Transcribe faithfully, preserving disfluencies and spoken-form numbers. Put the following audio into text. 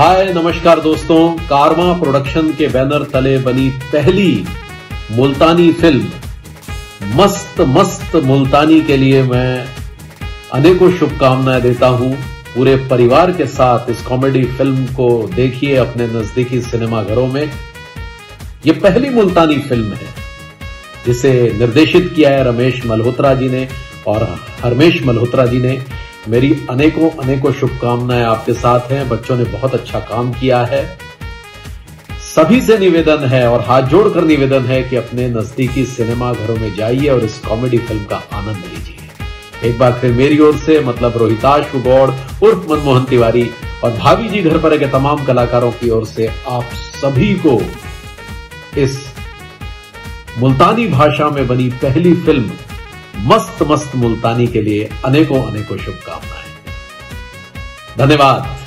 हाय नमस्कार दोस्तों, कारवां प्रोडक्शन के बैनर तले बनी पहली मुल्तानी फिल्म मस्त मस्त मुल्तानी के लिए मैं अनेकों शुभकामनाएं देता हूं। पूरे परिवार के साथ इस कॉमेडी फिल्म को देखिए अपने नजदीकी सिनेमाघरों में। यह पहली मुल्तानी फिल्म है जिसे निर्देशित किया है रमेश मल्होत्रा जी ने और हरमेश मल्होत्रा जी ने। मेरी अनेकों अनेकों शुभकामनाएं आपके साथ हैं। बच्चों ने बहुत अच्छा काम किया है। सभी से निवेदन है और हाथ जोड़कर निवेदन है कि अपने नजदीकी सिनेमा घरों में जाइए और इस कॉमेडी फिल्म का आनंद लीजिए। एक बार फिर मेरी ओर से मतलब रोहिताश गौड़ उर्फ मनमोहन तिवारी और भाभी जी घर पर के तमाम कलाकारों की ओर से आप सभी को इस मुल्तानी भाषा में बनी पहली फिल्म मस्त मस्त मुल्तानी के लिए अनेकों अनेकों शुभकामनाएं। धन्यवाद।